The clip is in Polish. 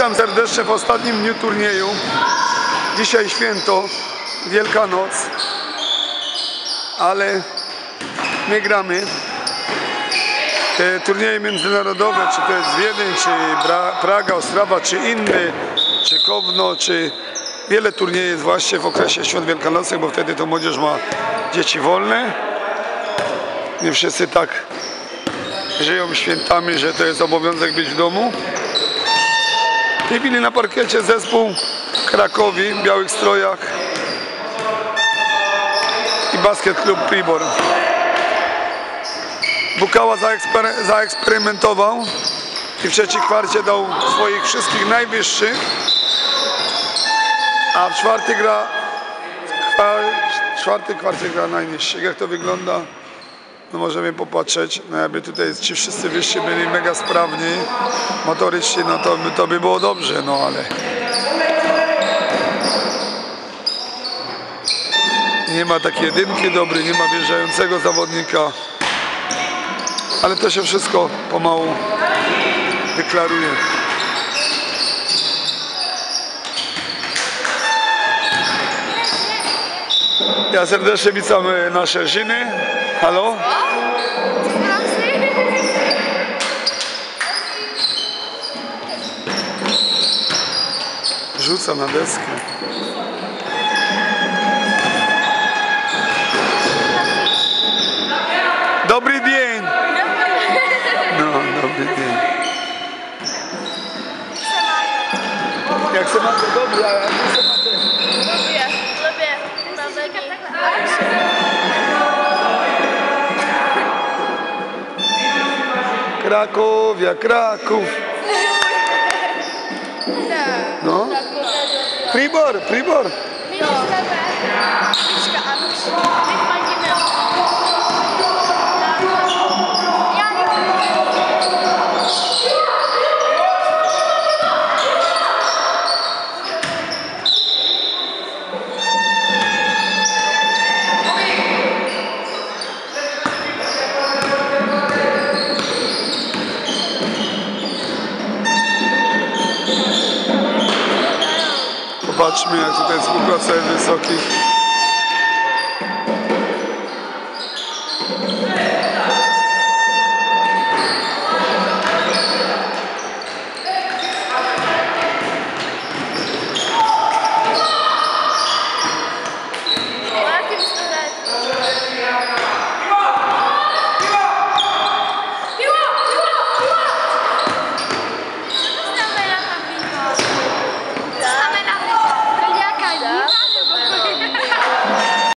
Witam serdecznie w ostatnim dniu turnieju. Dzisiaj święto, Wielkanoc, ale my gramy. Te turnieje międzynarodowe, czy to jest Wiedeń, czy Praga, Ostrawa, czy inny, czy Kowno, czy wiele turniejów jest właśnie w okresie świąt wielkanocnych, bo wtedy to młodzież ma dzieci wolne. Nie wszyscy tak żyją świętami, że to jest obowiązek być w domu. I bili na parkiecie zespół Cracovii w białych strojach i basket klub Příbor. Bukała zaeksperymentował i w trzecim kwarcie dał swoich wszystkich najwyższych, a w czwartym kwarcie gra najniższych. Jak to wygląda? No możemy popatrzeć, no jakby tutaj ci wszyscy wyżsi byli mega sprawni, motorycznie, no to by było dobrze, no ale nie ma takiej jedynki dobrej, nie ma wjeżdżającego zawodnika, ale to się wszystko pomału deklaruje. Ja serdecznie witam nasze żony. Halo? Rzuca na deskę. Dobry dzień! No, dobry dzień. Jak się ma to dobry, a jak się ma to... Cracovia, Kraków. No. Příbor, Příbor. Patrzmy, jak tutaj współpracuje wysoki.